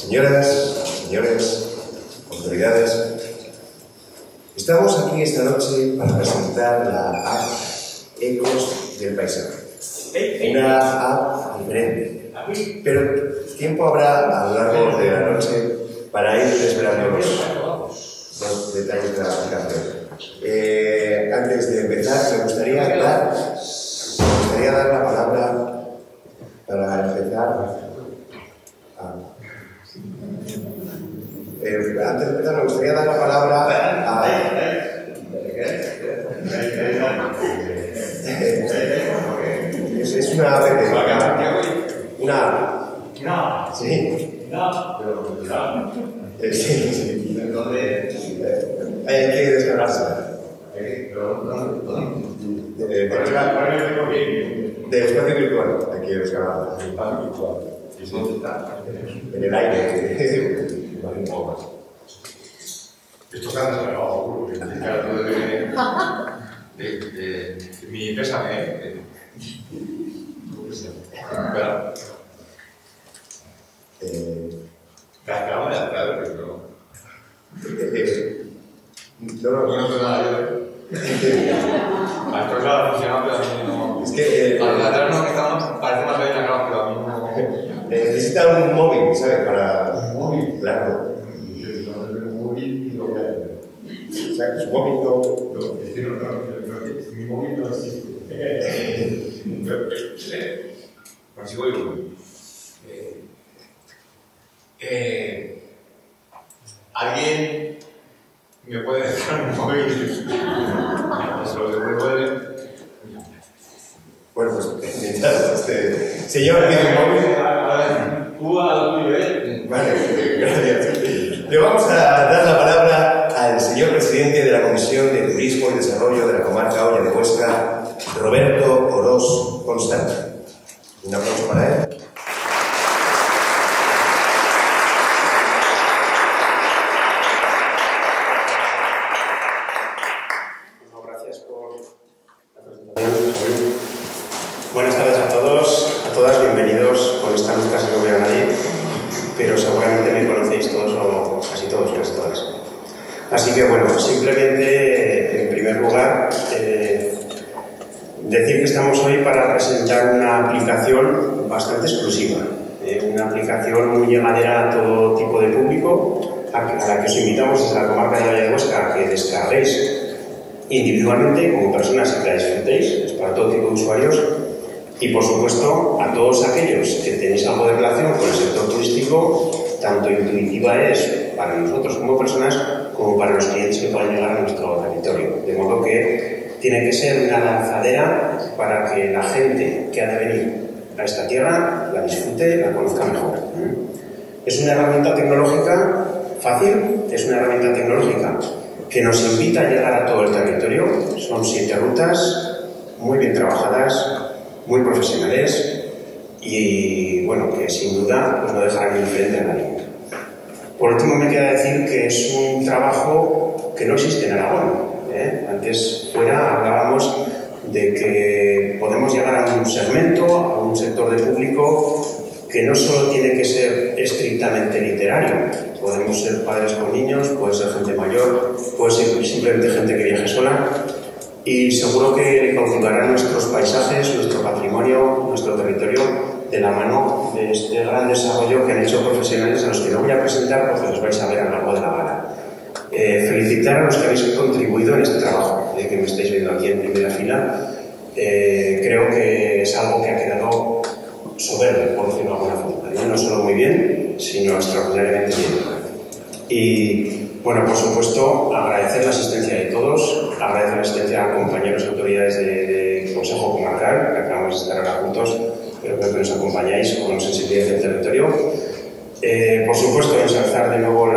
Señoras, señores, autoridades, estamos aquí esta noche para presentar la app Ecos del Paisaje. Una app diferente, pero tiempo habrá a lo largo de la noche para ir desvelando los detalles de la aplicación. Antes de empezar, me gustaría dar la palabra para empezar. Antes de empezar, me gustaría dar la palabra a... Es una app. ¿Una? ¿Sí? Sí. Hay que descargarse. De espacio virtual. Hay que descargarse. En el aire. Esto se ha descargado, de mi pésame, es que para los que estamos parece más bien acá, pero a mí no. Necesita un móvil, ¿sabes? Para... Claro. O sea, que su móvil no. Mi móvil no existe. Consigo yo. ¿Alguien me puede dejar un móvil? Eso lo puede. Bueno, pues mientras este señor tiene un móvil, tú a tu nivel. Vale, gracias. Le vamos a dar la palabra al señor presidente de la Comisión de Turismo y Desarrollo de la Comarca Hoya de Huesca, Roberto Oroz Constante. Un aplauso para él. Así que bueno, simplemente en primer lugar decir que estamos hoy para presentar una aplicación bastante exclusiva, una aplicación muy llevadera a todo tipo de público, a la que os invitamos desde la Comarca de Hoya de Huesca a que descarguéis individualmente como personas y que la disfrutéis, es para todo tipo de usuarios y por supuesto a todos aquellos que tenéis algo de relación con el sector turístico, tanto intuitiva es para nosotros como personas, como para los clientes que puedan llegar a nuestro territorio. De modo que tiene que ser una lanzadera para que la gente que ha de venir a esta tierra la disfrute, la conozca mejor. Es una herramienta tecnológica fácil, es una herramienta tecnológica que nos invita a llegar a todo el territorio. Son 7 rutas, muy bien trabajadas, muy profesionales y, bueno, que sin duda pues no dejarán indiferente a nadie. Por último, me queda decir que es un trabajo que no existe en Aragón. Antes fuera hablábamos de que podemos llegar a un segmento, a un sector de público que no solo tiene que ser estrictamente literario. Podemos ser padres con niños, puede ser gente mayor, puede ser simplemente gente que viaje sola y seguro que configurará nuestros paisajes, nuestro patrimonio, nuestro territorio de la mano de este gran desarrollo que han hecho profesionales a los que no voy a presentar porque los vais a ver a lo largo de la gala. Felicitar a los que habéis contribuido en este trabajo, que me estáis viendo aquí en primera fila. Creo que es algo que ha quedado soberbio, por decirlo de alguna forma. No solo muy bien, sino extraordinariamente bien. Y, bueno, por supuesto, agradecer la asistencia de todos, agradecer la asistencia a compañeros y autoridades del Consejo Comarcal, que acabamos de estar ahora juntos, pero creo que nos acompañáis con sensibilidad del territorio. Por supuesto, ensalzar de nuevo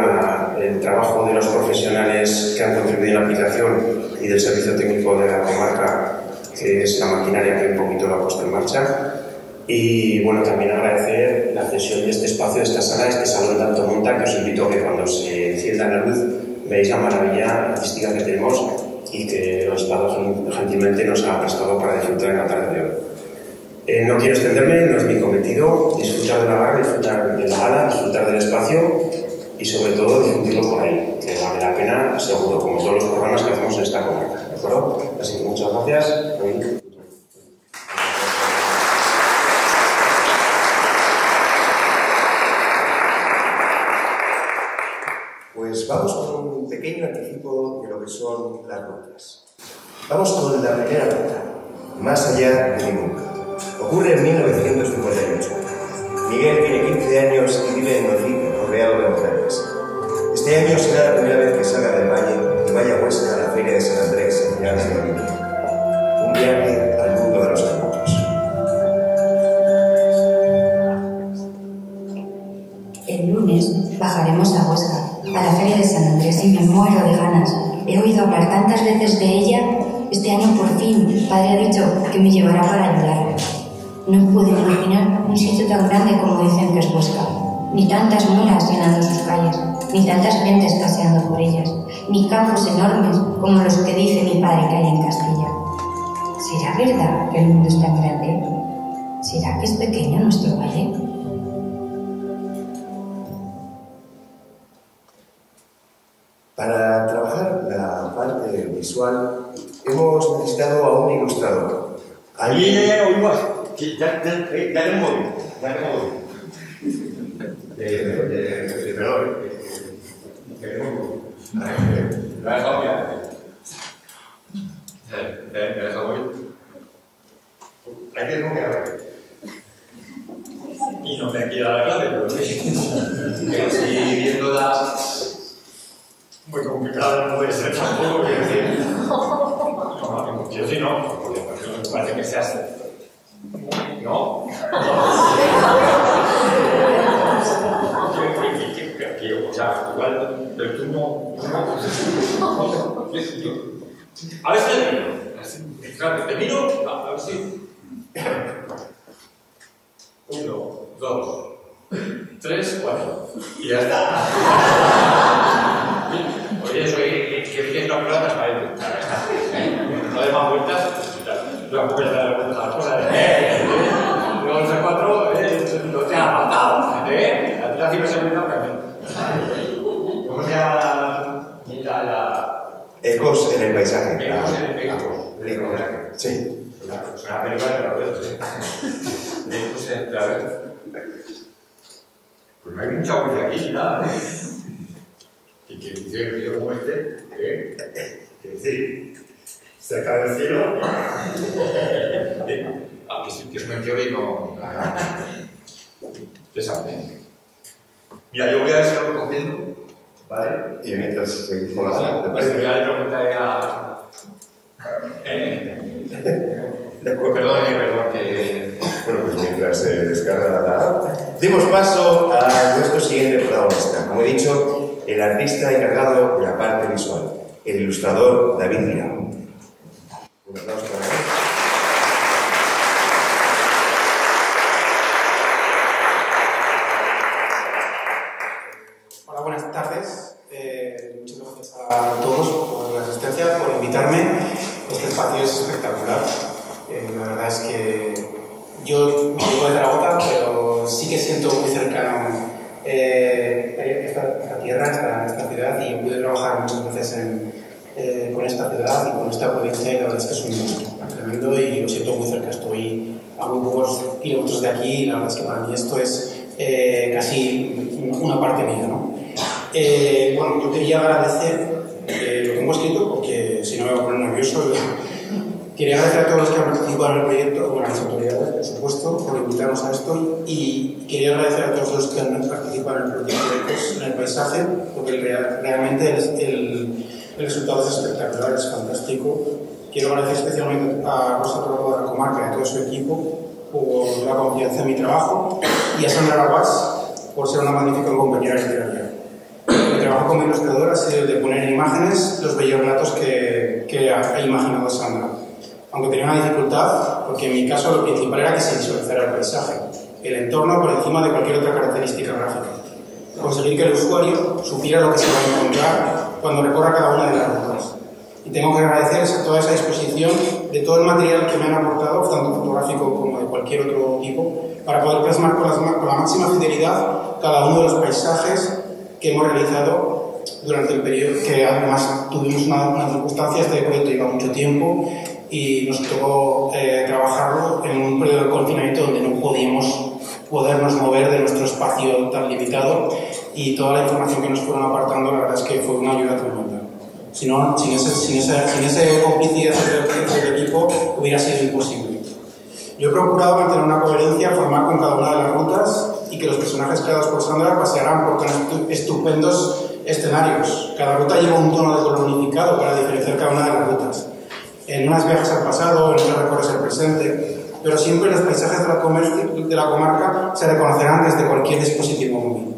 el trabajo de los profesionales que han contribuido en la aplicación y del servicio técnico de la comarca, que es la maquinaria que un poquito lo ha puesto en marcha. Y bueno, también agradecer la cesión de este espacio, de esta sala, de este salón de alto monta, que os invito a que cuando se encienda la luz veáis la maravilla artística que tenemos y que el Estado gentilmente nos ha prestado para disfrutar en la tarde de hoy. No quiero extenderme, no es mi cometido, disfrutar de la barra, disfrutar de la gala, disfrutar del espacio y sobre todo disfrutirlo por ahí, que vale la pena, seguro, como todos los programas que hacemos en esta comarca, ¿de acuerdo? Así que muchas gracias. Pues vamos con un pequeño anticipo de lo que son las rutas. Vamos con la primera ruta, Más allá de nunca. Ocurre en 1958. Miguel tiene 15 años y vive en Madrid, rodeado de mujeres. Este año será la primera vez que salga del valle y vaya a Huesca a la Feria de San Andrés en finales de abril. Un viaje al mundo de los adultos. El lunes bajaremos a Huesca, a la Feria de San Andrés, y me muero de ganas. He oído hablar tantas veces de ella. Este año por fin el padre ha dicho que me llevará para ayudar. No pude imaginar un sitio tan grande como dicen que es Huesca. Ni tantas mulas llenando sus calles, ni tantas gentes paseando por ellas, ni campos enormes como los que dice mi padre que hay en Castilla. ¿Será verdad que el mundo es tan grande? ¿Será que es pequeño nuestro valle? Para trabajar la parte visual hemos necesitado a un ilustrador. Allí dale un móvil. Perdón. ¿Lo has dejado ya? ¿Lo has dejado hoy? Hay que nunca. Y no me ha quedado la clave, pero sí, viendo la... Muy complicada, no puede ser tampoco, quiero decir. Yo sí no, porque me parece que seas... No. O sea, igual, pero tú no. A ver si termino. A ver si... 1, 2, 3, 4. Y ya está. Oye, soy que bien no plata para intentar. No de más vueltas, no voy a dar la vuelta a las cosas. Luego el 4 no te ha matado. La tira siempre se me da un... ¿Cómo se llama la...? Ecos en el paisaje. Ecos en el paisaje. Sí. Una película de la vez. Ecos en el paisaje. Pues me hay mucha huella aquí, nada. Y que dice que yo como este, que decir, cerca del cielo, a que es un teórico, interesante. Mira, yo voy a ver si lo recomiendo, ¿vale? Y mientras seguimos con la sala, pues voy a preguntarle a... Perdón, que... Bueno, pues mientras se descarga la app, dimos paso a nuestro siguiente protagonista. Como he dicho, el artista encargado de la parte visual, el ilustrador David Víano. Un aplauso para él. Hola, buenas tardes. Muchas gracias a todos por la asistencia, por invitarme. Este espacio es espectacular. La verdad es que yo vivo de Zaragoza, pero sí que siento muy cercano esta tierra, esta ciudad, y pude trabajar muchas veces con esta ciudad y con esta provincia, y la verdad es que es un tremendo y lo siento muy cerca. Estoy a muy pocos kilómetros de aquí y la verdad es que para mí esto es casi una parte mía, ¿no? Bueno, yo quería agradecer lo que hemos escrito, porque si no me voy a poner nervioso. Quería agradecer a todos los que han participado en el proyecto, bueno, a las autoridades, por supuesto, por invitarnos a esto, y quería agradecer a todos los que han participado en el proyecto de Ecos en el Paisaje, porque realmente el resultado es espectacular, es fantástico. Quiero agradecer especialmente a Rosa Provo de la comarca y a todo su equipo por la confianza en mi trabajo, y a Sandra Rabás por ser una magnífica compañera literaria. El trabajo como ilustrador ha sido el de poner en imágenes los bellos relatos que ha imaginado Sandra. Aunque tenía una dificultad, porque en mi caso lo principal era que se visualizara el paisaje, el entorno por encima de cualquier otra característica gráfica. Conseguir que el usuario supiera lo que se va a encontrar cuando recorra cada una de las rutas. Y tengo que agradecerles a toda esa disposición de todo el material que me han aportado, tanto fotográfico como de cualquier otro tipo, para poder plasmar con la máxima fidelidad cada uno de los paisajes que hemos realizado durante el periodo, que además tuvimos unas circunstancias de proyecto lleva mucho tiempo y nos tocó trabajarlo en un periodo de confinamiento donde no podíamos podernos mover de nuestro espacio tan limitado, y toda la información que nos fueron apartando, la verdad es que fue una ayuda tremenda. Si no, sin ese complicidad del equipo hubiera sido imposible. Yo he procurado mantener una coherencia formal con cada una de las rutas y que los personajes creados por Sandra pasearán por tan estupendos escenarios. Cada ruta lleva un tono de color unificado para diferenciar cada una de las rutas. En unas viajes al pasado, en otras recorres al presente, pero siempre los paisajes de la comarca se reconocerán desde cualquier dispositivo móvil.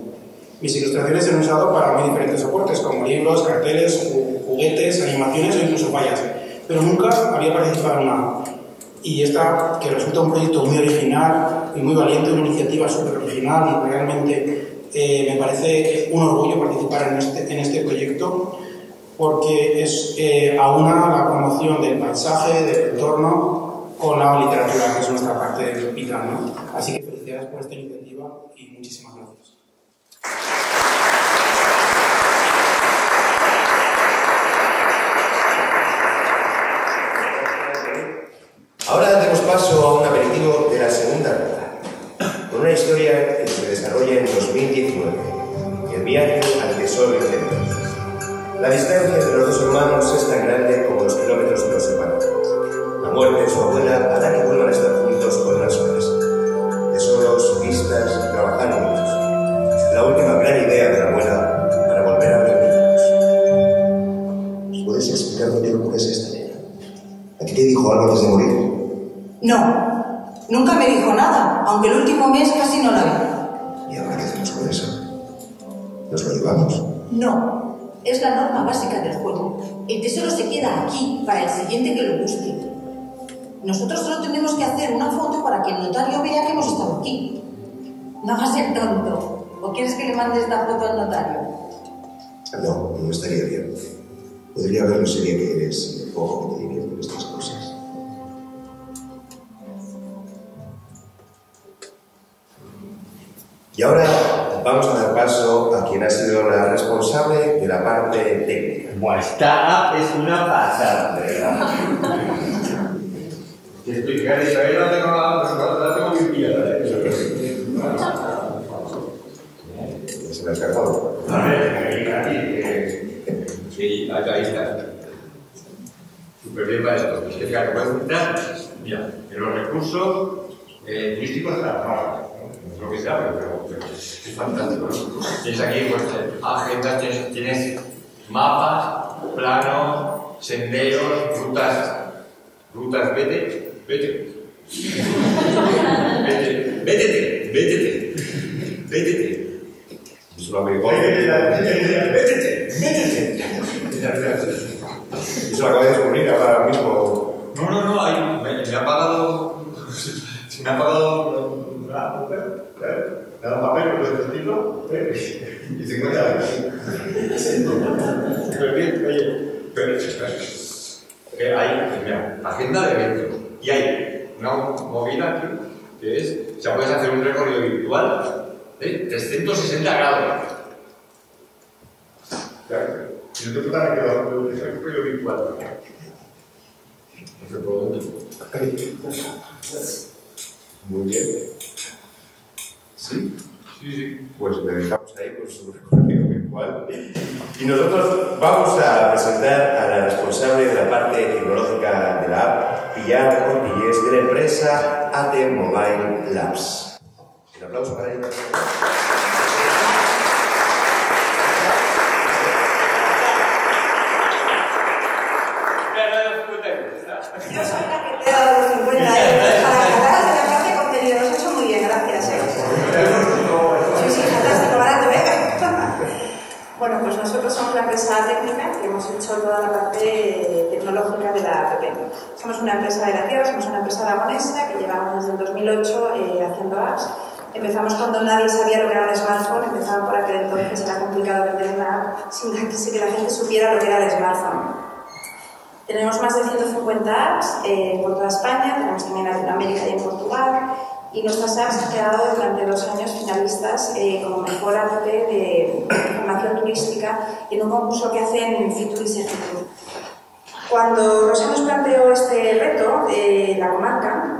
Mis ilustraciones se han usado para muy diferentes soportes, como libros, carteles, juguetes, animaciones o incluso vallas, pero nunca había participado en nada. Y esta, que resulta un proyecto muy original y muy valiente, una iniciativa súper original, y realmente me parece un orgullo participar en este proyecto, porque es aúna la promoción del paisaje, del entorno, con la literatura, que es nuestra parte vital, ¿no? Así que felicidades por esta iniciativa y muchísimas gracias. Ahora damos paso a un aperitivo de la segunda ruta, con una historia que se desarrolla en 2019, el viaje al tesoro de Cepos. La distancia entre los dos hermanos es tan grande como los kilómetros que los separan. La muerte de su abuela hará que vuelvan a estar juntos por unas horas. Tesoros, vistas, trabajar juntos. La última gran idea de la abuela para volver a reunirnos. ¿Puedes explicarme bien lo que es esta nena? ¿A ti te dijo algo antes de morir? No, nunca me dijo nada, aunque el último mes casi no la vi. ¿Y ahora qué hacemos con eso? ¿Nos lo llevamos? No, es la norma básica del juego. El tesoro se queda aquí para el siguiente que lo guste. Nosotros solo tenemos que hacer una foto para que el notario vea que hemos estado aquí. No hagas el tonto. ¿O quieres que le mandes la foto al notario? No, no estaría bien. Podría verlo si bien eres el poco que te divierten estas cosas. Y ahora vamos a dar paso a quien ha sido la responsable de la parte técnica. Bueno, esta app es una pasada, ¿verdad? Y explicar, y todavía no tengo la tengo muy pillada, ¿eh? Se me ha escapado. A ver, aquí. Sí, ahí está. Súper bien para esto. Es que claro, voy a juntar, mira, en los recursos turísticos de la comarca. Lo que sea, pero es fantástico, ¿no? Tienes aquí pues, agendas, tienes mapas, planos, senderos, rutas, vétete. Eso lo acabé de descubrir ahora mismo. No, ahí me ha pagado. Se me ha pagado. Me da un papel por este estilo, y 50 años. Pero bien, oye, pero hay, mira, agenda de eventos, y hay una movida aquí, que es, o sea, puedes hacer un recorrido virtual de 360 grados. Claro, si no te puedo dar que lo haces un recorrido virtual. No sé por dónde. Muy bien. Sí. Pues le dejamos ahí con su recorrido virtual. Y nosotros vamos a presentar a la responsable de la parte tecnológica de la app, Pilar Ortigues, de la empresa AT Mobile Labs. Un aplauso para ella. Bueno, pues nosotros somos la empresa técnica que hemos hecho toda la parte tecnológica de la app. Somos una empresa de la tierra, somos una empresa aragonesa que llevamos desde el 2008 haciendo apps. Empezamos cuando nadie sabía lo que era el smartphone, empezaba por aquel entonces, era complicado vender una app sin que la gente supiera lo que era el smartphone. Tenemos más de 150 apps por toda España, tenemos también Latinoamérica y en Portugal, y nuestras apps han quedado durante 2 años finalistas como mejor app de información turística en un concurso que hacen en Fitur y Fitur. Cuando Rosa nos planteó este reto, la comarca,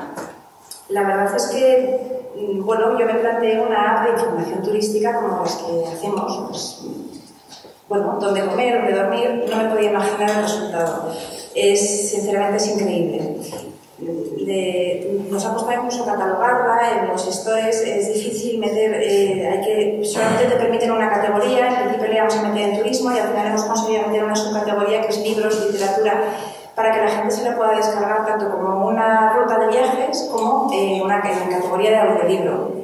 la verdad es que, bueno, yo me planteé una app de información turística como las que hacemos, pues, bueno, dónde comer, dónde dormir, no me podía imaginar el resultado. Sinceramente es increíble. Nos ha costado incluso catalogarla, en los stores es difícil meter, solamente te permiten una categoría, en principio le íbamos a meter en turismo y al final hemos conseguido meter una subcategoría que es libros, literatura, para que la gente se la pueda descargar tanto como una ruta de viajes como una categoría de audiolibro.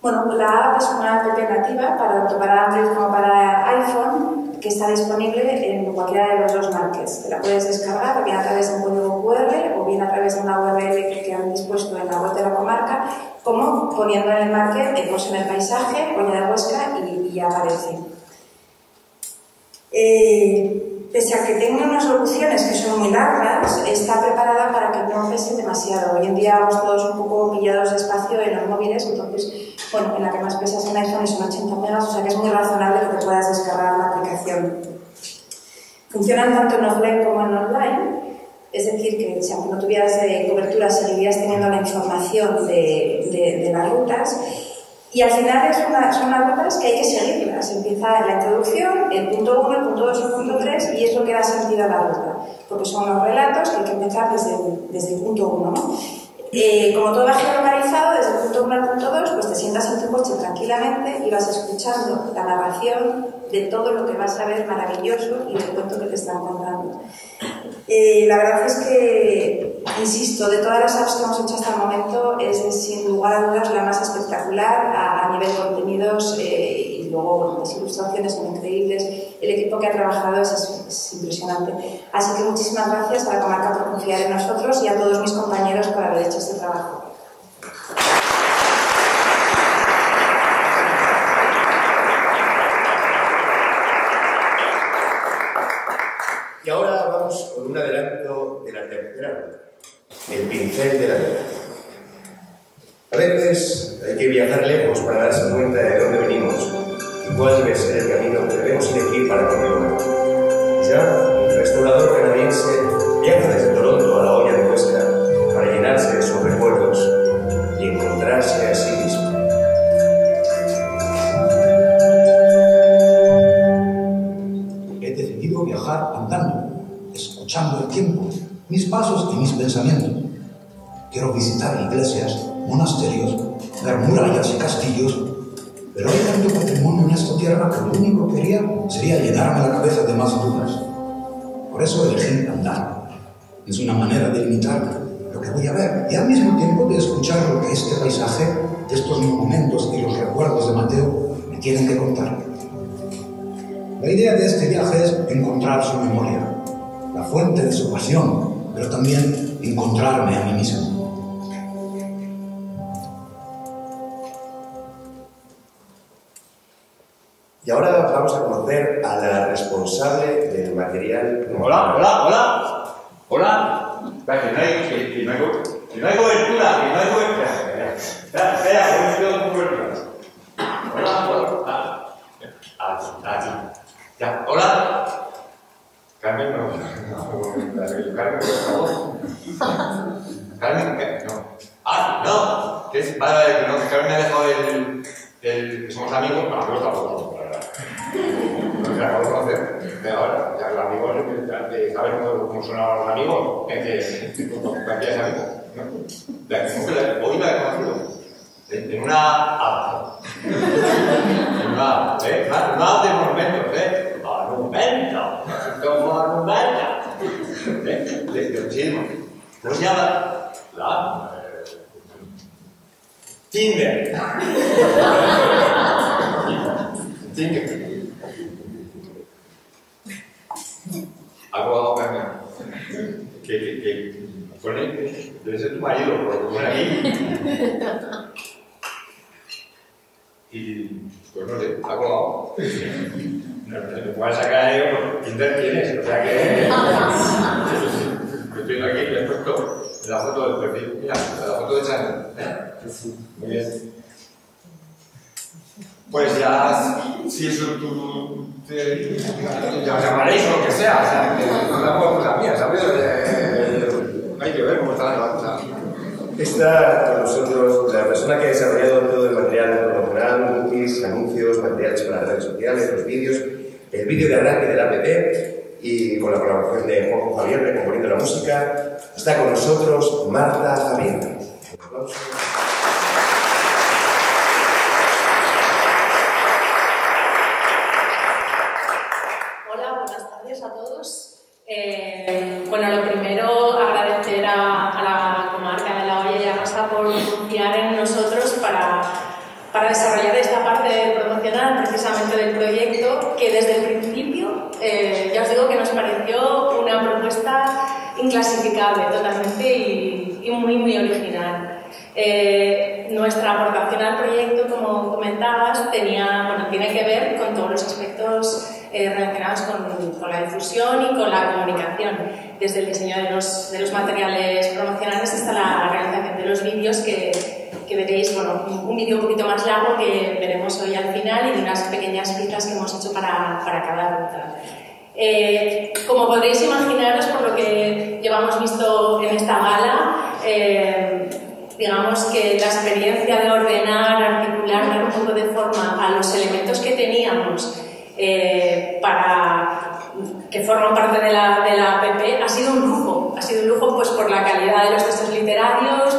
Bueno, la app es una app nativa tanto para Android como para iPhone, que está disponible en cualquiera de los 2 markets. Te la puedes descargar bien a través de un código QR o bien a través de una URL que han dispuesto en la web de la comarca, como poniendo en el market Ecos en el Paisaje, Hoya de Huesca y ya aparece. Pese a que tenga unas soluciones que son muy largas, está preparada para que no pese demasiado. Hoy en día vamos todos un poco pillados de espacio en los móviles, entonces, bueno, en la que más pesas en iPhone son 80 megas, o sea que es muy razonable que te puedas descargar la aplicación. Funcionan tanto en offline como en online, es decir, que si aunque no tuvieras cobertura, seguirías teniendo la información de las rutas. Y al final son unas rutas que hay que seguirlas. Empieza la introducción, el punto 1, el punto 2, el punto 3, y es lo que da sentido a la ruta. Porque son los relatos que hay que empezar desde el punto 1, ¿no? Como todo va geolocalizado, desde el punto 1 al punto 2, pues te sientas en tu coche tranquilamente y vas escuchando la narración de todo lo que vas a ver maravilloso y del cuento que te están contando. La verdad es que, insisto, de todas las apps que hemos hecho hasta el momento, es sin lugar a dudas la más espectacular a nivel de contenidos y luego las ilustraciones son increíbles. El equipo que ha trabajado es impresionante. Así que muchísimas gracias a la comarca por confiar en nosotros y a todos mis compañeros por haber hecho este trabajo. Y ahora vamos con un adelanto de la tercera ruta, el pincel de la vida. A veces hay que viajar lejos para darse cuenta de dónde venimos y cuál debe ser el camino que debemos elegir para continuar. Ya, el restaurador canadiense viaja desde Toronto a la Hoya de Huesca para llenarse de sus recuerdos y encontrarse a sí mismo. El tiempo, mis pasos y mis pensamientos. Quiero visitar iglesias, monasterios, ver murallas y castillos, pero hay tanto patrimonio en esta tierra que lo único que quería sería llenarme la cabeza de más dudas. Por eso elegí andar. Es una manera de limitar lo que voy a ver y al mismo tiempo de escuchar lo que este paisaje, estos monumentos y los recuerdos de Mateo me tienen que contar. La idea de este viaje es encontrar su memoria, la fuente de su pasión, pero también encontrarme a mí mismo. Y ahora vamos a conocer a la responsable del material. Hola, hola, hola, hola. Que no hay cobertura, que no hay cobertura. Hola, hola. Ya, hola. Carmen, no. Carmen, por favor. Carmen, ¿qué? No. ¡Ah, no! ¿Qué es? Vale, vale, no, que Carmen me ha dejado el... Somos amigos, para amigos tampoco, la verdad. No se acabó de conocer. De ahora, ya los amigos, ¿sabes cómo son ahora los amigos? Cualquier amigo, ¿no? La que hoy la he conocido. En una app. En una app, ¿eh? Una app de monumentos, ¿eh? ¡Monumento! ¡Monumento! De chino. ¿Cómo se llama? La... Tinder. Tinder. Algo que pone... Debe ser tu marido, porque pone aquí. Y pues no sé, ha colado. No me puedan sacar a ellos porque Tinder tienes, o sea que... Yo estoy viendo aquí, le he puesto la foto del perfil. Mira, la foto de Chanel. Muy bien. Pues ya, si eso tú... ya os llamaréis o lo que sea, o sea, que no damos cosas mías, ¿sabes? Hay que ver cómo está la cosa. Está con nosotros la persona que ha desarrollado todo el material promocional, cookies, anuncios, materiales para las redes sociales, los vídeos, el vídeo de arranque del app y con la colaboración de Juanjo Javier, recomponiendo la música. Está con nosotros Marta Javier. Hola, buenas tardes a todos. Bueno, lo primero, agradecer a la comarca de La Hoya de Huesca por confiar en nosotros para desarrollar esta parte promocional precisamente del proyecto, que desde el principio, ya os digo que nos pareció una propuesta inclasificable totalmente y muy, muy original. Nuestra aportación al proyecto, como comentabas, tiene que ver con todos los aspectos relacionados con la difusión y con la comunicación, desde el diseño de los materiales promocionales hasta la realización de los vídeos que veréis, bueno, un vídeo un poquito más largo que veremos hoy al final y unas pequeñas pistas que hemos hecho para cada ruta. Como podréis imaginaros, por lo que llevamos visto en esta gala, digamos que la experiencia de ordenar, articular, dar un poco de forma a los elementos que teníamos que forman parte de la app, ha sido un lujo pues, por la calidad de los textos literarios,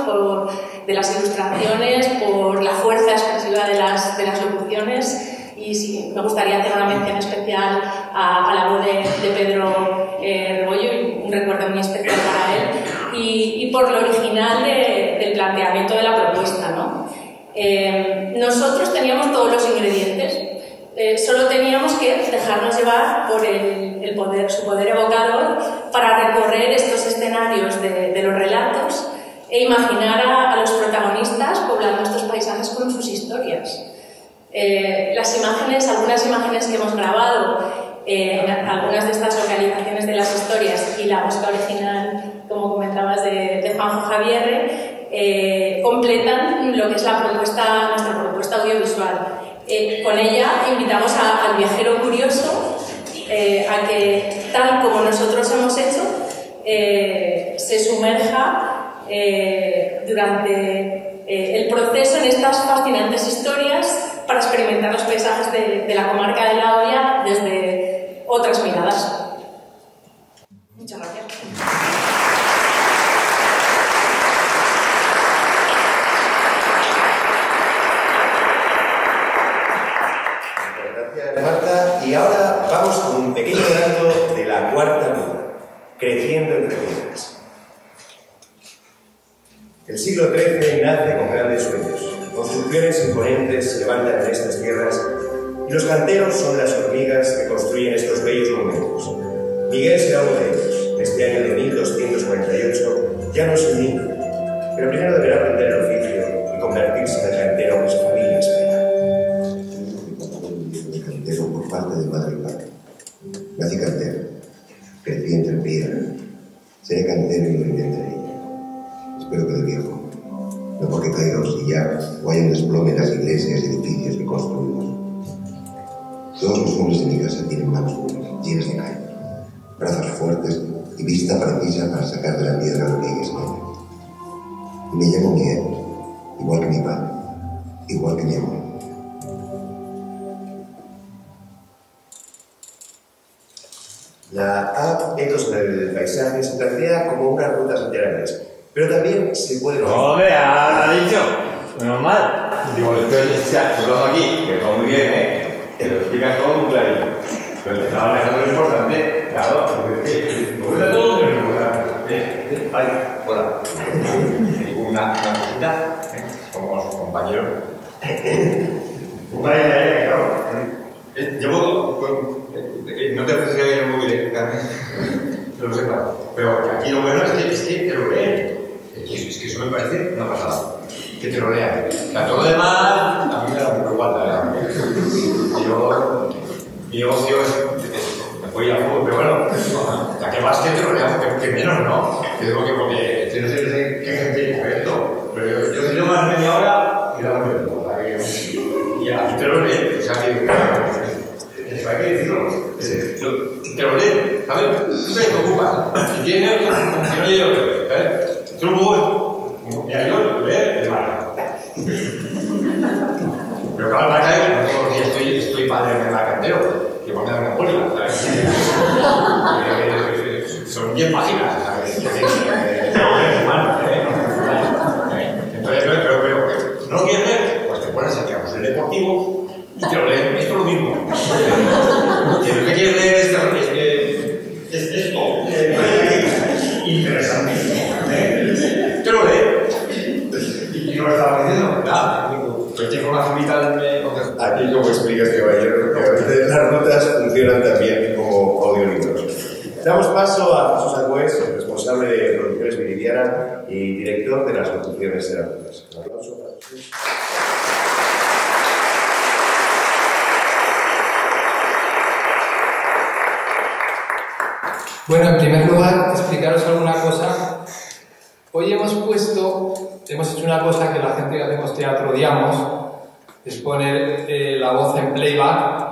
de las ilustraciones, por la fuerza expresiva de las locuciones y sí, me gustaría hacer una mención especial a la voz de Pedro Rebollo, un recuerdo muy especial para él, y por lo original del planteamiento de la propuesta, ¿no? Nosotros teníamos todos los ingredientes. Solo teníamos que dejarnos llevar por su poder evocador para recorrer estos escenarios de los relatos e imaginar a los protagonistas poblando estos paisajes con sus historias. Algunas imágenes que hemos grabado en algunas de estas localizaciones de las historias y la música original, como comentabas, de Juanjo Javier, completan lo que es nuestra propuesta audiovisual. Con ella invitamos al viajero curioso a que, tal como nosotros hemos hecho, se sumerja durante el proceso en estas fascinantes historias para experimentar los paisajes de la comarca de La Hoya desde otras miradas. Muchas gracias. Marta, y ahora vamos con un pequeño dato de la cuarta ruta, creciendo entre piedras. El siglo XIII nace con grandes sueños, construcciones imponentes se levantan en estas tierras y los canteros son las hormigas que construyen estos bellos monumentos. Miguel será uno de ellos. Este año de 1248 ya no es un niño, pero primero deberá aprender el oficio y convertirse en el cantero que su familia espera. Parte de madre y padre. Nací cantero, crecí entre piedra, seré cantero y moriré entre ella. Espero que de viejo, no porque caiga auxiliar o haya un desplome en las iglesias y edificios que construimos. Todos los hombres de mi casa tienen manos llenas de caña, brazos fuertes y vista precisa para sacar de la piedra lo que hay en España. Y me llamo Miguel, igual que mi padre, igual que mi amor. La app Ecos del Paisaje se plantea como unas rutas literarias, pero también se puede... ¡Hombre, ha dicho! Menos mal. Digo, esto aquí, que todo muy bien, te lo explicas todo muy clarito. Pero te estaba dejando lo importante, claro, porque es todo lo importante. Vale, hola. Una cosita, como sus compañeros. Vale, claro. Llevo, no te parece que hay muy bien, no lo sepa, pero aquí lo bueno es que te lo leen, es que eso me parece una pasada, que te lo lean. Todo lo demás, a mí me da un poco igual, y ocio me voy a fútbol, pero bueno, la que más que menos, ¿no? Yo digo que porque yo no sé qué gente es correcto, pero yo tiro más de media hora y la voy a ver. Y aquí te lo lee, o sea que hay que decirlo. Te lo lee, ¿sabes? Tú te preocupas, si tienes, si no llevo, ¿eh? Tú lo puedo, mira, yo lo leo, es mala. Pero claro, la calle, porque estoy padre en el mercantero. Que igual me da una póliza, ¿sabes? Son 10 páginas, ¿sabes? Entonces, pero no lo quieres leer, pues te pones aquí a buscar el deportivo y te lo lees. Esto es lo mismo. Lo que quieres leer es esto. Interesantísimo. Te lo lees. Y no lo estaba diciendo nada. Pues tengo una vital de... Aquí, como explicas, caballero, las notas funcionan también como audiolibros. Damos paso a Jesús Araguas, responsable de Producciones Viridiana y director de las Producciones Aragonesas. Un aplauso para Jesús. Bueno, en primer lugar, explicaros alguna cosa. Hoy hemos hecho una cosa que la gente que hacemos teatro odiamos, es poner la voz en playback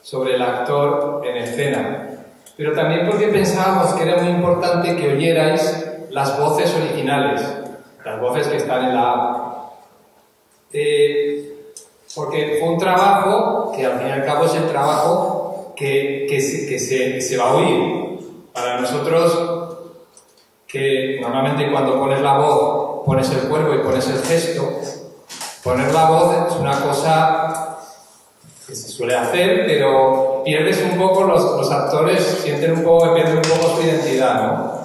sobre el actor en escena. Pero también porque pensábamos que era muy importante que oyerais las voces originales, las voces que están en la app. Porque fue un trabajo que al fin y al cabo es el trabajo que se va a oír. Para nosotros, que normalmente cuando pones la voz, pones el cuerpo y pones el gesto, poner la voz es una cosa que se suele hacer, pero pierdes un poco, los actores sienten un poco, pierden un poco su identidad, ¿no?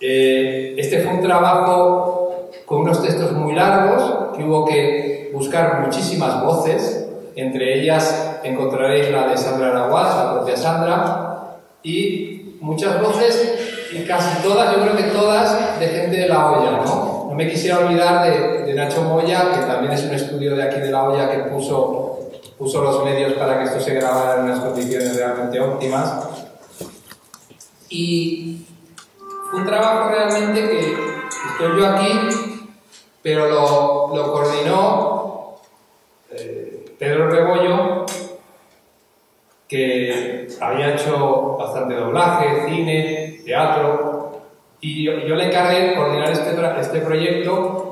Este fue un trabajo con unos textos muy largos, que hubo que buscar muchísimas voces, entre ellas encontraréis la de Sandra Araguas, la propia Sandra, y muchas voces, y casi todas, yo creo que todas, de gente de La Hoya, ¿no? No me quisiera olvidar de Nacho Moya, que también es un estudio de aquí de La Hoya que puso los medios para que esto se grabara en unas condiciones realmente óptimas. Y fue un trabajo realmente que estoy yo aquí, pero lo coordinó Pedro Rebollo, que había hecho bastante doblaje, cine, teatro. Y yo le encargué coordinar este proyecto.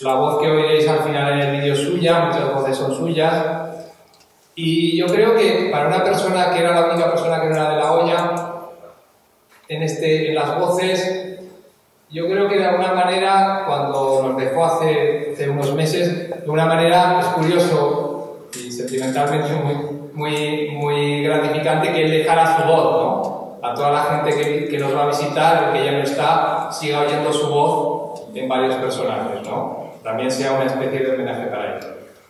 La voz que oiréis al final en el vídeo es suya, muchas voces son suyas. Y yo creo que para una persona que era la única persona que no era de La Hoya, en las voces, yo creo que de alguna manera, cuando nos dejó hace unos meses, de una manera es curioso y sentimentalmente muy gratificante que él dejara su voz, ¿no? A toda la gente que nos va a visitar, que ya no está, siga oyendo su voz en varios personajes, ¿no? También sea una especie de homenaje para él.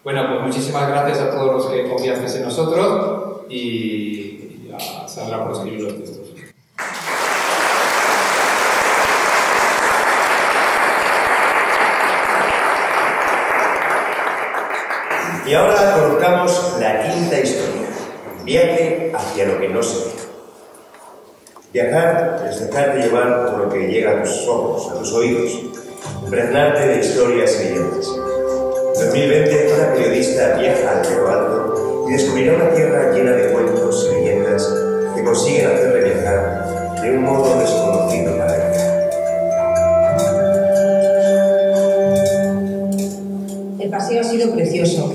Bueno, pues muchísimas gracias a todos los que confiáis en nosotros y a Sandra por escribir los textos. Y ahora colocamos la quinta historia, viaje hacia lo que no se ve. Viajar es dejarte llevar por lo que llega a tus ojos, a tus oídos, impregnarte de historias y leyendas. En 2020, una periodista viaja al Cerro Alto y descubrirá una tierra llena de cuentos y leyendas que consiguen hacerle viajar de un modo desconocido para ella. El paseo ha sido precioso.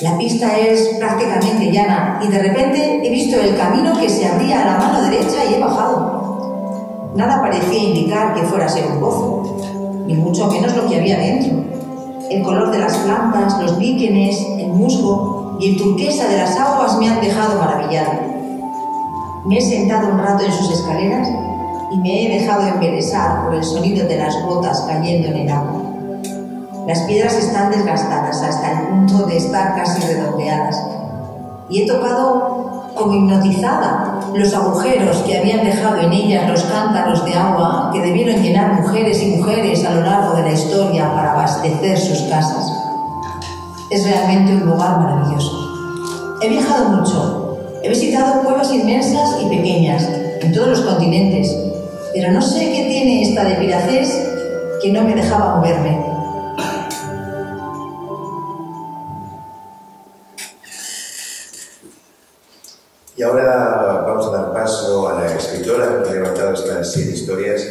La pista es prácticamente llana y de repente he visto el camino que se abría a la mano derecha y he bajado. Nada parecía indicar que fuera a ser un pozo, ni mucho menos lo que había dentro. El color de las plantas, los líquenes, el musgo y el turquesa de las aguas me han dejado maravillado. Me he sentado un rato en sus escaleras y me he dejado embelesar por el sonido de las gotas cayendo en el agua. Las piedras están desgastadas hasta el punto de estar casi redondeadas. Y he tocado, como hipnotizada, los agujeros que habían dejado en ellas los cántaros de agua que debieron llenar mujeres y mujeres a lo largo de la historia para abastecer sus casas. Es realmente un lugar maravilloso. He viajado mucho, He visitado cuevas inmensas y pequeñas, en todos los continentes, pero no sé qué tiene esta de Piracés que no me dejaba moverme. Y ahora vamos a dar paso a la escritora que ha levantado estas 7 historias,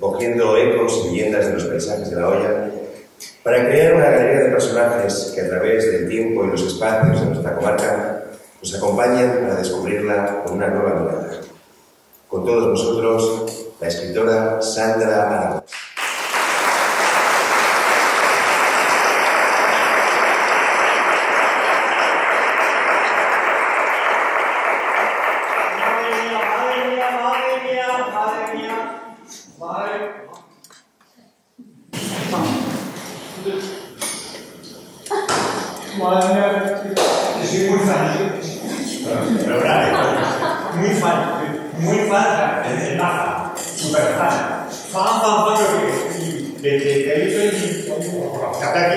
cogiendo ecos y leyendas de los paisajes de la Hoya, para crear una galería de personajes que a través del tiempo y los espacios de nuestra comarca nos acompañan a descubrirla con una nueva mirada. Con todos nosotros, la escritora Sandra Araguas.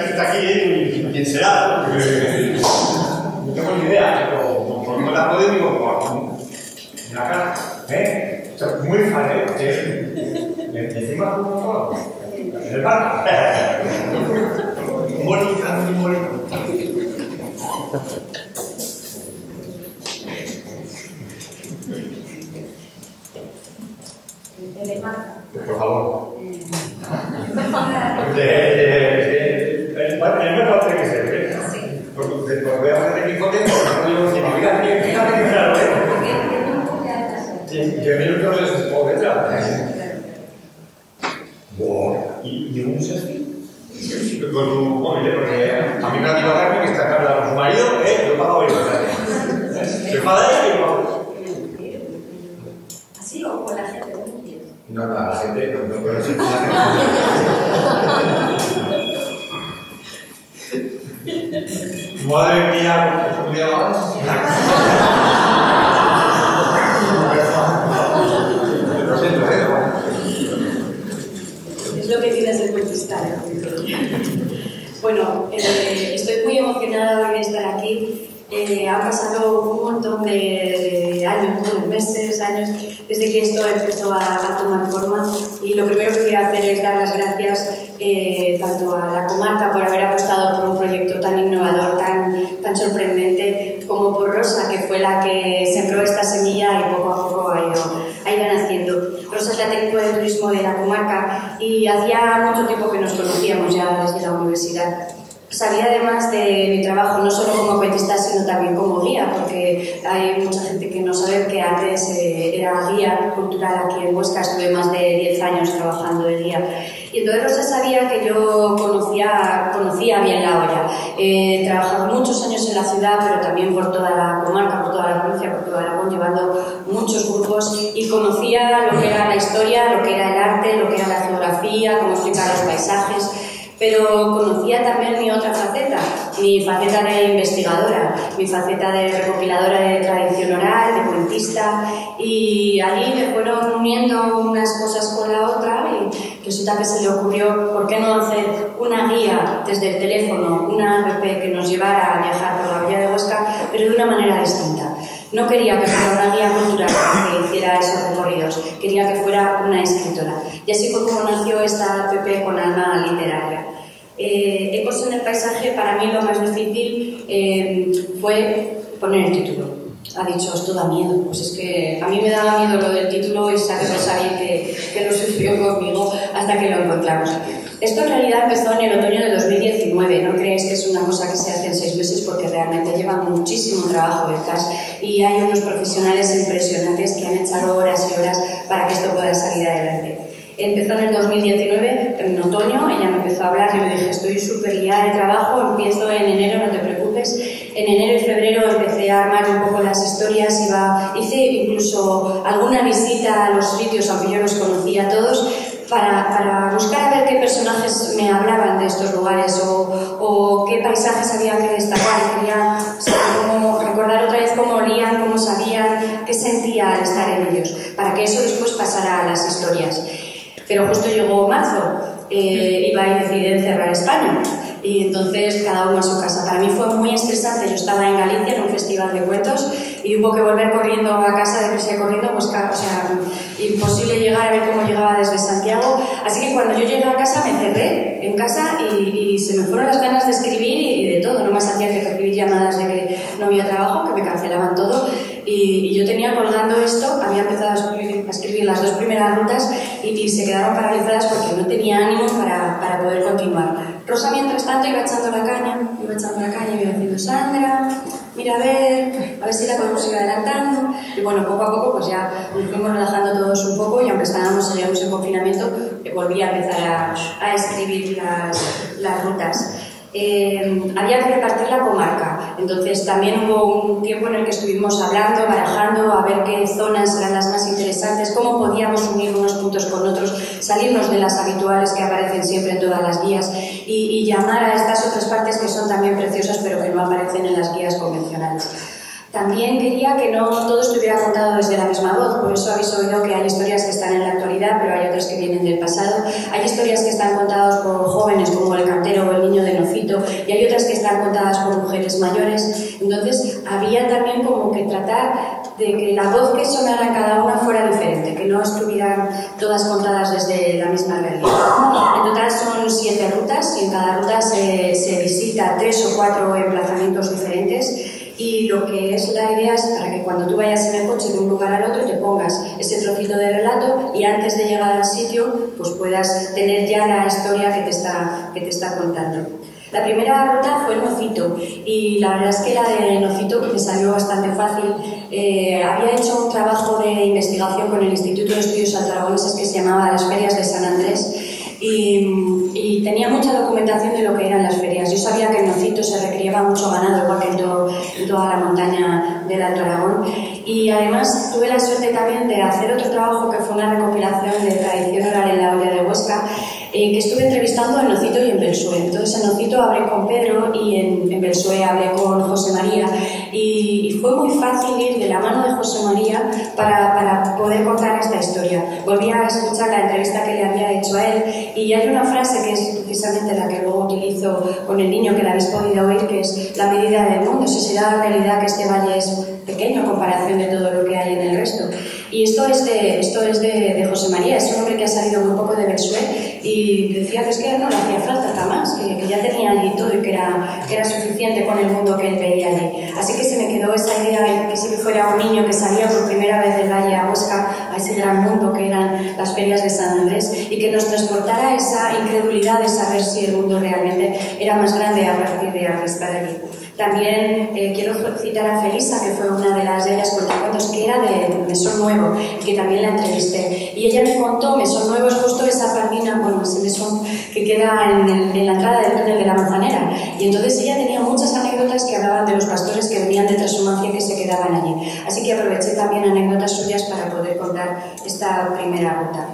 Estaba en Galicia en un festival de cuentos y hubo que volver corriendo a casa, de que sea corriendo, pues, o sea, imposible llegar, a ver cómo llegaba desde Santiago. Así que cuando yo llegué a casa me encerré en casa y se me fueron las ganas de escribir y de todo. No más hacía que recibir llamadas de que no había trabajo, que me cancelaban todo. Y yo tenía colgando esto, había empezado a escribir las dos primeras rutas y se quedaron paralizadas porque no tenía ánimo para poder continuar. Rosa, mientras tanto, iba echando la caña, iba diciendo, Sandra, mira a ver si la podemos ir adelantando. Y bueno, poco a poco pues ya nos fuimos relajando todos un poco y aunque estábamos saliendo en confinamiento, volví a empezar a escribir las rutas. Había que repartir la comarca, entonces también hubo un tiempo en el que estuvimos hablando, barajando, a ver qué zonas eran las más interesantes, cómo podíamos unir unos puntos con otros, salirnos de las habituales que aparecen siempre en todas las guías y llamar a estas otras partes que son también preciosas pero que no aparecen en las guías convencionales. También quería que no todo estuviera contado desde la misma voz, por eso habéis oído que hay historias que están en la actualidad, pero hay otras que vienen del pasado. Hay historias que están contadas por jóvenes, como el cantero o el niño de Nocito, y hay otras que están contadas por mujeres mayores. Entonces, había también como que tratar de que la voz que sonara cada una fuera diferente, que no estuvieran todas contadas desde la misma realidad. En total son 7 rutas, y en cada ruta se visita 3 o 4 emplazamientos diferentes. Y lo que es la idea es para que cuando tú vayas en el coche de un lugar al otro te pongas ese trocito de relato y antes de llegar al sitio pues puedas tener ya la historia que te está contando. La primera ruta fue Nocito y la verdad es que la de Nocito me salió bastante fácil. Había hecho un trabajo de investigación con el Instituto de Estudios Altragoneses que se llamaba Las Ferias de San Andrés. Y tenía mucha documentación de lo que eran las ferias. Yo sabía que en Nocito se recriaba mucho ganado, igual que en toda la montaña del Alto Aragón. Y además tuve la suerte también de hacer otro trabajo que fue una recopilación de tradición oral en la Hoya de Huesca, que estuve entrevistando en Nocito y en Belsué. Entonces en Nocito hablé con Pedro y en Belsué hablé con José María. Y fue muy fácil ir de la mano de José María para poder contar esta historia. Volví a escuchar la entrevista que le había hecho a él y hay una frase que es precisamente la que luego utilizo con el niño, que la habéis podido oír, que es la medida del mundo. Si se da la realidad que este valle es pequeño en comparación de todo lo que hay en el resto. Y esto es de José María, es un hombre que ha salido muy poco de Belsué y decía que es que no le hacía falta nada más, que ya tenía allí todo y que era suficiente con el mundo que él veía allí. Así que se me quedó esa idea que si fuera un niño que salía por primera vez del valle a Huesca a ese gran mundo que eran las ferias de San Andrés y que nos transportara esa incredulidad de saber si el mundo realmente era más grande a partir de estar allí. También quiero citar a Felisa, que fue una de las cuentacuentos que era de Mesón Nuevo, que también la entrevisté. Y ella me contó, Mesón Nuevo es justo esa palmina, bueno, ese mesón que queda en la entrada del túnel de la Manzanera. Y entonces ella tenía muchas anécdotas que hablaban de los pastores que venían de Trashumancia y que se quedaban allí. Así que aproveché también anécdotas suyas para poder contar esta primera ruta.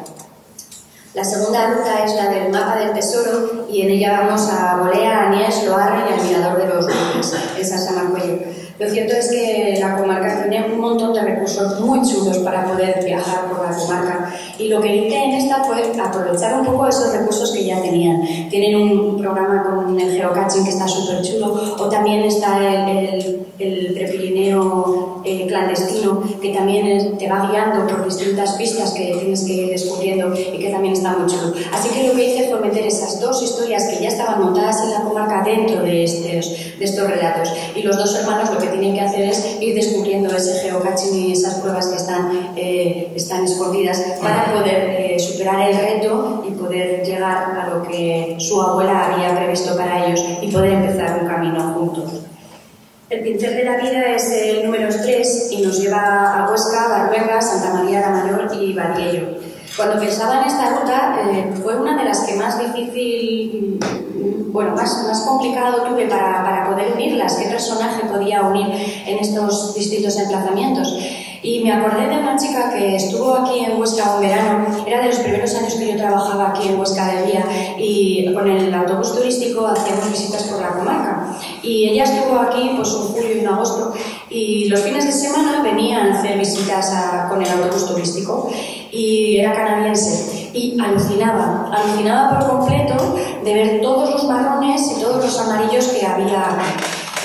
La segunda ruta es la del mapa del tesoro y en ella vamos a Bolea, Aniés, Loarre y al Mirador de los Duques, en San Samarcuello. Lo cierto es que la comarca tiene un montón de recursos muy chulos para poder viajar por la comarca y lo que hice en esta fue aprovechar un poco esos recursos que ya tenían. Tienen un programa con el geocaching que está súper chulo o también está el prepirineo clandestino que también te va guiando por distintas pistas que tienes que ir descubriendo y que también está muy chulo. Así que lo que hice fue meter esas dos historias que ya estaban montadas en la comarca dentro de estos relatos y los dos hermanos lo que tienen que hacer es ir descubriendo ese geocaching y esas pruebas que están escondidas para poder superar el reto y poder llegar a lo que su abuela había previsto para ellos y poder empezar un camino juntos. El pincel de la vida es el número 3 y nos lleva a Huesca, Barruega, Santa María la Mayor y Valdiello. Cuando pensaba en esta ruta fue una de las que más difícil, bueno, más complicado tuve para poder unirlas, qué personaje podía unir en estos distintos emplazamientos. Y me acordé de una chica que estuvo aquí en Huesca un verano, era de los primeros años que yo trabajaba aquí en Huesca de día y con el autobús turístico hacíamos visitas por la comarca. Y ella estuvo aquí pues un julio y un agosto y los fines de semana venían a hacer visitas con el autobús turístico y era canadiense y alucinaba por completo de ver todos los marrones y todos los amarillos que había.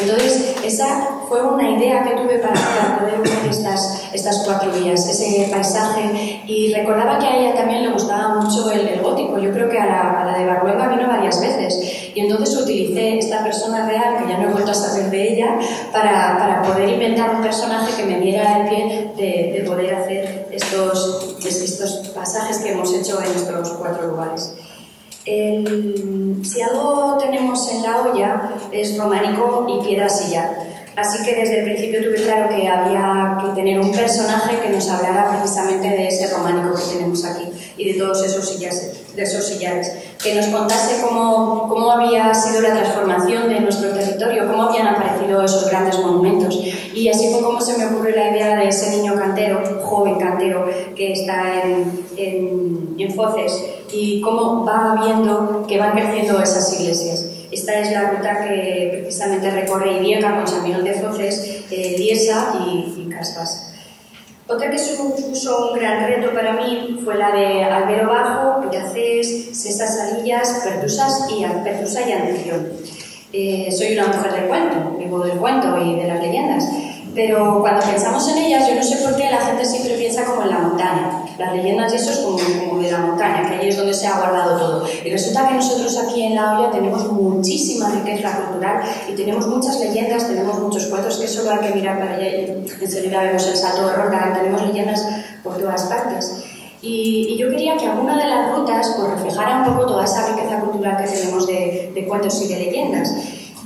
Entonces Esa fue una idea que tuve para poder ver estas 4 días, ese paisaje. Y recordaba que a ella también le gustaba mucho el gótico. Yo creo que a la de Barruega vino varias veces. Y entonces utilicé esta persona real, que ya no he vuelto a saber de ella, para poder inventar un personaje que me diera el pie de poder hacer estos pasajes que hemos hecho en estos 4 lugares. Si algo tenemos en la olla es románico y piedra-silla. Así que desde el principio tuve claro que había que tener un personaje que nos hablara precisamente de ese románico que tenemos aquí y de todos esos sillares. Que nos contase cómo había sido la transformación de nuestro territorio, cómo habían aparecido esos grandes monumentos. Y así fue como se me ocurrió la idea de ese niño cantero, joven cantero, que está en Foces, y cómo va viendo que van creciendo esas iglesias. Esta es la ruta que precisamente recorre Idieca con San Miguel de Foces, Liesa y Caspas. Otra que supuso un gran reto para mí fue la de Albero Bajo, Piracés, Sestas Salillas, Pertusa y Anteción. Soy una mujer del cuento, vivo del cuento y de las leyendas, pero cuando pensamos en ellas, yo no sé por qué la gente siempre piensa como en la montaña. Las leyendas de eso es como de la montaña, que allí es donde se ha guardado todo. Y resulta que nosotros aquí en La Hoya tenemos muchísima riqueza cultural y tenemos muchas leyendas, tenemos muchos cuentos, que solo hay que mirar para allá. Enseguida vemos el Salto de Ronda, tenemos leyendas por todas partes. Y yo quería que alguna de las rutas pues, reflejara un poco toda esa riqueza cultural que tenemos de cuentos y de leyendas.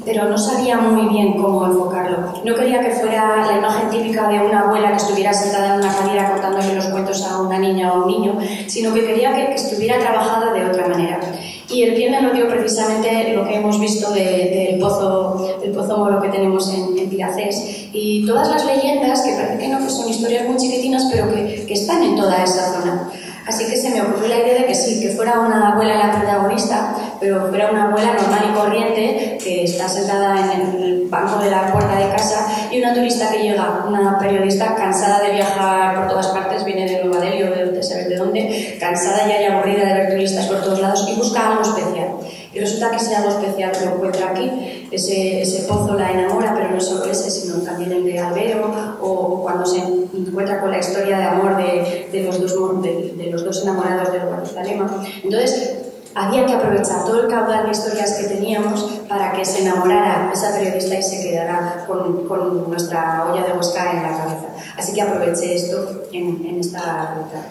Pero no sabía muy bien cómo enfocarlo. No quería que fuera la imagen típica de una abuela que estuviera sentada en una cadera contándole los cuentos a una niña o un niño, sino que quería que estuviera trabajada de otra manera. Y el pie me lo dio precisamente lo que hemos visto del pozo moro que tenemos en Piracés. Y todas las leyendas que parecen que son historias muy chiquitinas, pero que están en toda esa zona. Así que se me ocurrió la idea de que sí, que fuera una abuela la protagonista, pero fuera una abuela normal y corriente que está sentada en el banco de la puerta de casa y una turista que llega, una periodista cansada de viajar por todas partes, viene de Nueva Delhi o de saber de dónde, cansada ya y aburrida de ver turistas por todos lados y busca algo especial. Y resulta que ese algo especial que lo encuentra aquí, ese pozo la enamora, pero no solo ese, sino también el de Albero, o cuando se encuentra con la historia de amor de los dos enamorados del Guadalajara. Entonces, había que aprovechar todo el caudal de historias que teníamos para que se enamorara esa periodista y se quedara con nuestra olla de huesca en la cabeza. Así que aproveché esto en esta ruta.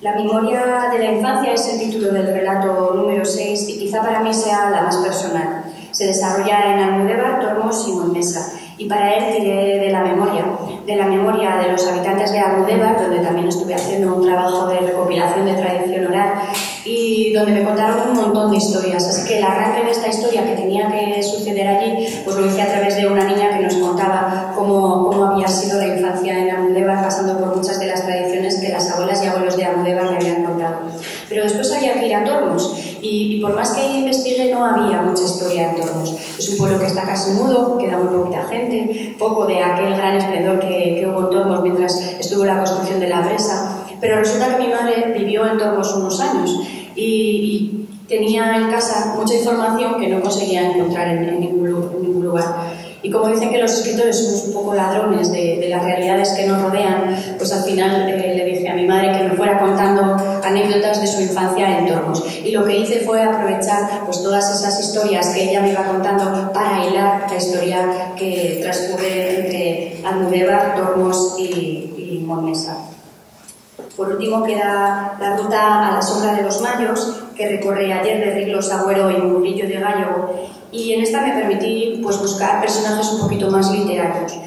La memoria de la infancia es el título del relato número 6 y quizá para mí sea la más personal. Se desarrolla en Almudena, Tormos y Montmesa. Y para él tiré de la memoria de los habitantes de Almudena, donde también estuve haciendo un trabajo de recopilación de tradición oral y donde me contaron un montón de historias. Así que el arranque de esta historia que tenía que suceder allí, pues lo hice a través de una niña que nos contaba cómo había sido la infancia en Almudena, pasando por muchas de las tradiciones que las abuelas y abuelos de Almudena me habían contado. Pero después había que ir a Tormos y por más que investigue no había mucha historia en Tormos. Es un pueblo que está casi mudo, queda muy poquita gente, poco de aquel gran esplendor que hubo en Tormos mientras estuvo la construcción de la presa, pero resulta que mi madre vivió en Tormos unos años y tenía en casa mucha información que no conseguía encontrar en ningún lugar. Y como dicen que los escritores somos un poco ladrones de las realidades que nos rodean, pues al final le dije a mi madre que me fuera contando anécdotas de su infancia en Tormos. Y lo que hice fue aprovechar pues, todas esas historias que ella me iba contando para hilar la historia que transcurre entre Almudena, Tormos y Montmesa. Por último queda la ruta a la sombra de los Mayos, que recorre Ayer de Riglos, Agüero y Murillo de Gallo. Y en esta me permití pues, buscar personajes un poquito más literarios.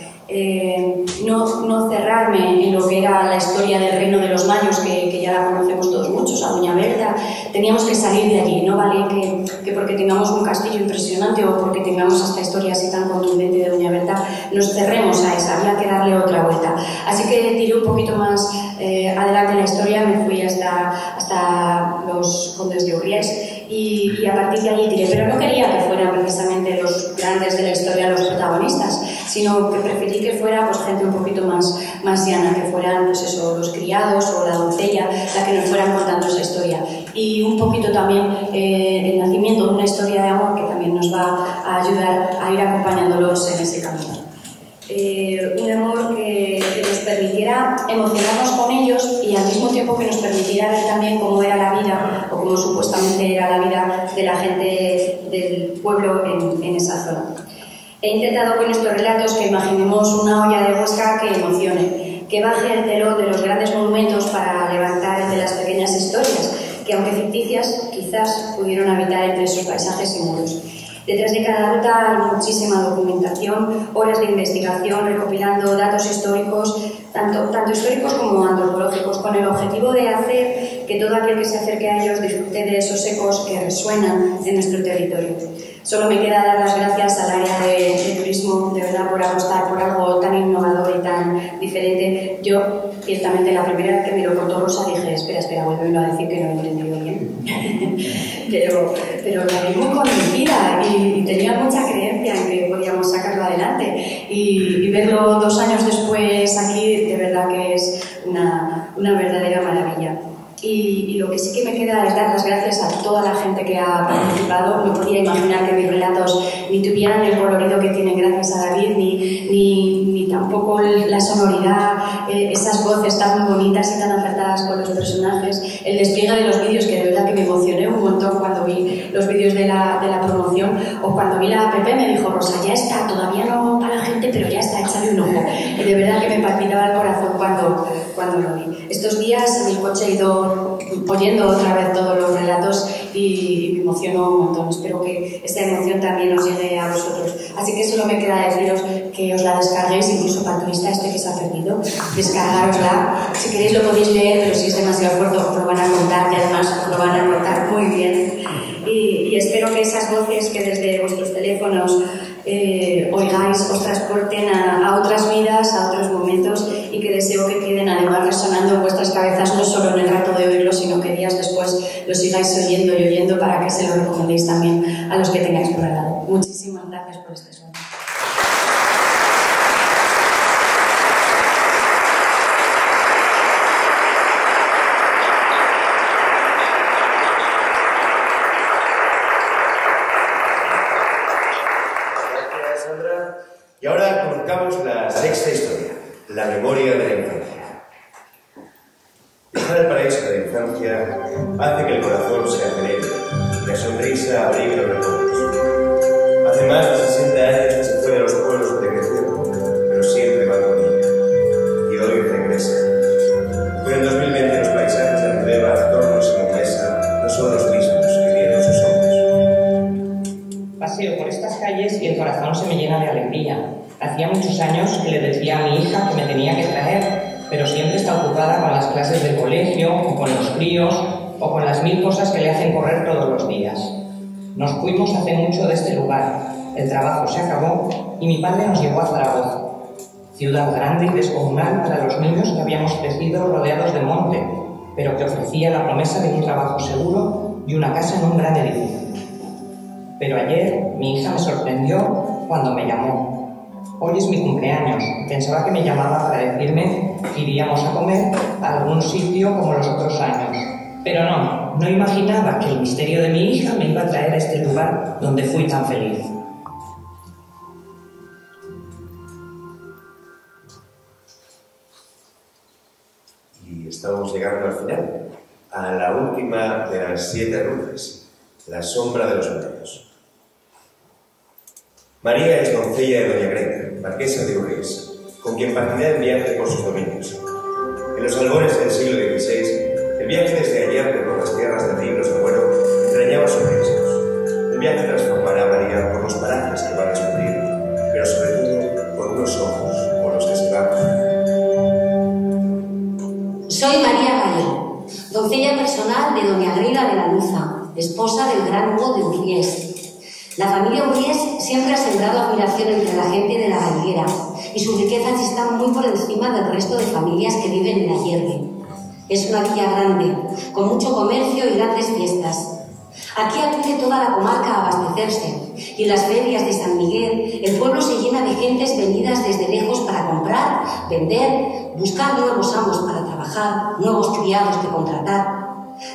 No cerrarme en lo que era la historia del reino de los Mayos, que ya la conocemos todos muchos, a Doña Berta. Teníamos que salir de allí, no vale que porque tengamos un castillo impresionante o porque tengamos esta historia así tan contundente de Doña Berta, nos cerremos a esa, había que darle otra vuelta. Así que tiré un poquito más adelante la historia, me fui hasta los Condes de Urries. Y a partir de allí tiré, pero no quería que fueran precisamente los grandes de la historia los protagonistas, sino que preferí que fuera pues, gente un poquito más llana, que fueran pues eso, los criados o la doncella la que nos fueran contando esa historia. Y un poquito también el nacimiento de una historia de amor que también nos va a ayudar a ir acompañándolos en ese camino. Un amor que nos permitiera emocionarnos con ellos y al mismo tiempo que nos permitiera ver también cómo era la vida o cómo supuestamente era la vida de la gente del pueblo en esa zona. He intentado con estos relatos que imaginemos una olla de Huesca que emocione, que baje el telón de los grandes monumentos para levantar de las pequeñas historias que, aunque ficticias, quizás pudieron habitar entre esos paisajes seguros. Detrás de cada ruta hay muchísima documentación, horas de investigación recopilando datos históricos, tanto históricos como antropológicos, con el objetivo de hacer que todo aquel que se acerque a ellos disfrute de esos ecos que resuenan en nuestro territorio. Solo me queda dar las gracias al área de turismo, de verdad, por apostar por algo tan innovador y tan diferente. Yo, ciertamente, la primera vez que me lo contó Rosa dije, espera, vuelvo a decir que no lo he entendido bien. pero la vi muy convencida y tenía mucha creencia en que podíamos sacarlo adelante. Y verlo 2 años después aquí, de verdad que es una verdadera maravilla. Y lo que sí que me queda es dar las gracias a toda la gente que ha participado. No podía imaginar que mis relatos ni tuvieran el colorido que tienen gracias a David, ni tampoco la sonoridad, esas voces tan bonitas y tan acertadas con los personajes, el despliegue de los vídeos, que de verdad que me emocioné un montón cuando vi los vídeos de la promoción, o cuando vi la app me dijo Rosa, ya está, todavía no para la gente, pero ya está, échale un ojo. Y de verdad que me palpitaba el corazón cuando lo vi. Estos días en el coche he ido oyendo otra vez todos los relatos y me emocionó un montón. Espero que esta emoción también os llegue a vosotros. Así que solo me queda deciros que os la descarguéis, incluso para turista este que se ha perdido, descargarosla. Si queréis lo podéis leer, pero si es demasiado fuerte os lo van a contar y además os lo van a contar muy bien. Y espero que esas voces que desde vuestros teléfonos oigáis os transporten a otras vidas, a otros momentos, y que deseo que queden además resonando en vuestras cabezas, no solo en el rato de oírlo, sino que días después lo sigáis oyendo y oyendo para que se lo recomendéis también a los que tengáis por al lado. Muchísimas gracias por este sueño. Y ahora contamos la sexta historia, la memoria de la infancia. Viajar al paraíso de la infancia hace que el corazón se acelere, la sonrisa abrigue los recuerdos. Hace más de 60 años que se fue de los pueblos donde creció, pero siempre va con ella. Y hoy regresa. Pero en 2020 los paisajes de Andrés, Tornos y Montesa no son los mismos que vieron sus ojos. Paseo por estas calles y el corazón se me llena de alegría. Hacía muchos años que le decía a mi hija que me tenía que traer, pero siempre está ocupada con las clases del colegio, o con los críos, o con las mil cosas que le hacen correr todos los días. Nos fuimos hace mucho de este lugar, el trabajo se acabó y mi padre nos llevó a Zaragoza, ciudad grande y descomunal para los niños que habíamos crecido rodeados de monte, pero que ofrecía la promesa de un trabajo seguro y una casa en un gran edificio. Pero ayer mi hija me sorprendió cuando me llamó. Hoy es mi cumpleaños, pensaba que me llamaba para decirme que iríamos a comer a algún sitio como los otros años. Pero no imaginaba que el misterio de mi hija me iba a traer a este lugar donde fui tan feliz. Y estamos llegando al final, a la última de las 7 rutas, la sombra de los montaños. María es doncella de doña Greta, marquesa de Urries, con quien partirá el viaje por sus dominios. En los albores del siglo XVI, el viaje desde Ayarte por las tierras del Río Seguro entrañaba sorpresas. El viaje transformará a María por los parajes que va a descubrir, pero sobre todo por unos ojos por los que se van. Soy María Gallego, doncella personal de doña Greta de la Luza, esposa del gran Hugo de Urries. La familia Urries siempre ha sembrado admiración entre la gente de la Galleguera y sus riquezas están muy por encima del resto de familias que viven en Ayerbe. Es una villa grande, con mucho comercio y grandes fiestas. Aquí acude toda la comarca a abastecerse y en las ferias de San Miguel el pueblo se llena de gentes venidas desde lejos para comprar, vender, buscar nuevos amos para trabajar, nuevos criados que contratar.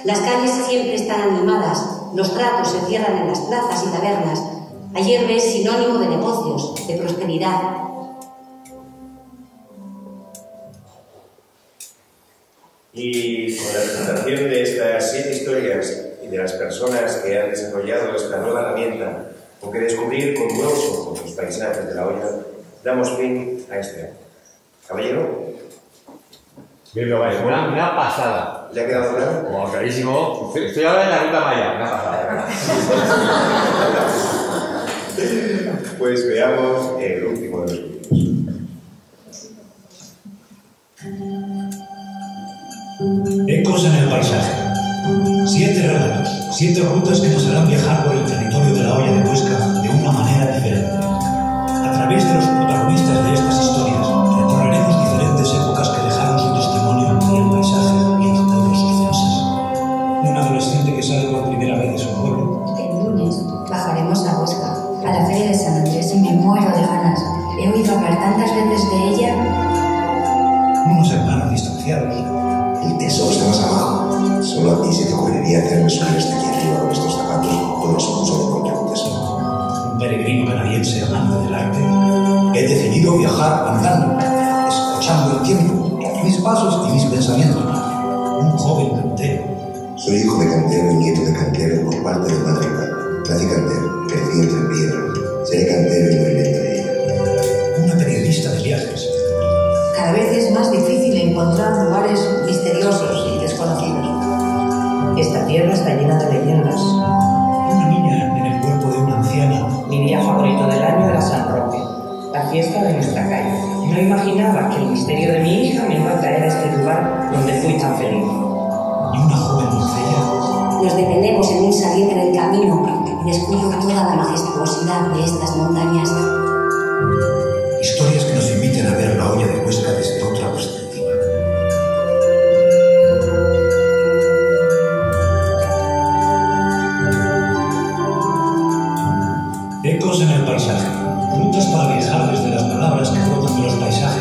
Las calles siempre están animadas, los tratos se cierran en las plazas y tabernas, Ayer es sinónimo de negocios, de prosperidad. Y con la presentación de estas 7 historias y de las personas que han desarrollado esta nueva herramienta o que descubrir con nuevos ojos los paisajes de la Hoya, damos fin a este acto. Caballero. Bien, caballero. Una pasada. ¿Le ha quedado claro? Como clarísimo. Estoy ahora en la ruta maya. Una pasada. Pues veamos el último de los vídeos. Ecos en el paisaje. 7 relatos, 7 rutas que nos harán viajar por el territorio de la Hoya de Huesca de una manera diferente. A través de los protagonistas de estas historias, recorreremos diferentes épocas que dejaron su testimonio en el paisaje y en sus censos. Un adolescente que sale por primera vez de su pueblo. El lunes bajaremos a Huesca, a la Feria de San Andrés, y me muero de ganas. He oído hablar tantas veces de ella. Unos hermanos distanciados. El tesoro está más abajo. Solo a ti se te ocurriría hacerme subir hasta aquí arriba con estos zapatos con los ojos de contrapuntes. Un peregrino canadiense amante del arte. He decidido viajar andando, escuchando el tiempo, mis pasos y mis pensamientos. Un joven cantero. Soy hijo de cantero y nieto de cantero por parte de madre. Nací cantero, crecí entre piedras, seré cantero y moriré entre ella. Una periodista de viajes. Cada vez es más difícil encontrar lugares misteriosos y desconocidos. Esta tierra está llena de leyendas. Una niña en el cuerpo de una anciana. Mi día favorito del año era San Roque, la fiesta de nuestra calle. No imaginaba que el misterio de mi hija me iba a traer a este lugar donde fui tan feliz. Y una joven doncella. Nos detenemos en un salir en el camino. Descubro toda la majestuosidad de estas montañas. Historias que nos inviten a ver la Hoya de Huesca desde otra perspectiva. Ecos en el paisaje. Rutas para viajar desde las palabras que brotan de los paisajes.